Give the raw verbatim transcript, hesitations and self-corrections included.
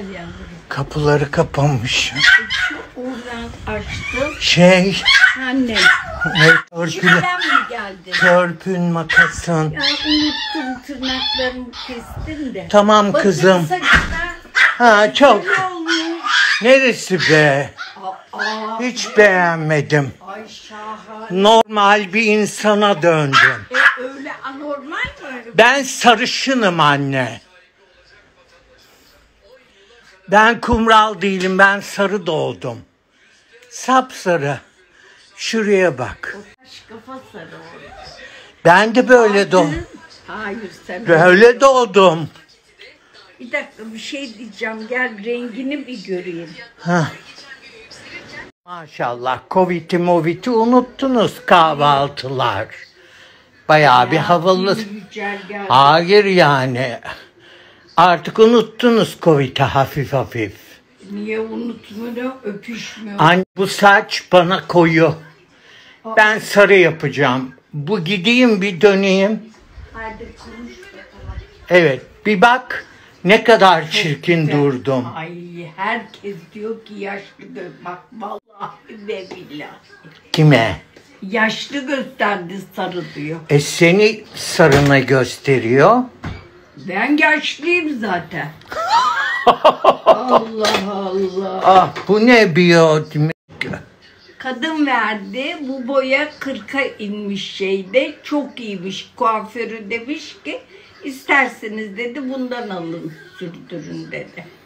geldi yavrum. Kapıları kapanmış. Şu Uğran açtı. Şey. Anne. Törpüle. Törpün makasın. Ya unuttum, tırnaklarımı kestim de. Tamam bakın kızım. Saçlar, ha çok. Neresi be? Aa, aa, hiç ne? Beğenmedim. Ay şahane. Normal bir insana döndüm. E, öyle anormal mi? Ben sarışınım anne. Ben kumral değilim, ben sarı doğdum. Sapsarı. Şuraya bak. Kafa sarı oldu. Ben de böyle doğdum. Hayır sen. Böyle doğdum. Bir dakika bir şey diyeceğim. Gel rengini bir göreyim. Hah. Maşallah Covid'i Movid'i unuttunuz kahvaltılar. Bayağı ya, bir havalı. Hayır yani. Artık unuttunuz Covid'i hafif hafif. Niye unutmuyor? Öpüşmüyor. Anne bu saç bana koyu. Aa. Ben sarı yapacağım. Bu gideyim bir döneyim. Hadi konuş bakalım. Evet bir bak. Ne kadar çok çirkin güzel durdum. Ay herkes diyor ki yaşlı göz. Bak vallahi ve billahi. Kime? Yaşlı gösterdi sarı diyor. E seni sarına gösteriyor. Ben yaşlıyım zaten. Allah Allah. Ah bu ne biyo? Kadın verdi. Bu boya kırka inmiş şeyde. Çok iyiymiş. Kuaförü demiş ki İsterseniz dedi bundan alın sürdürün dedi.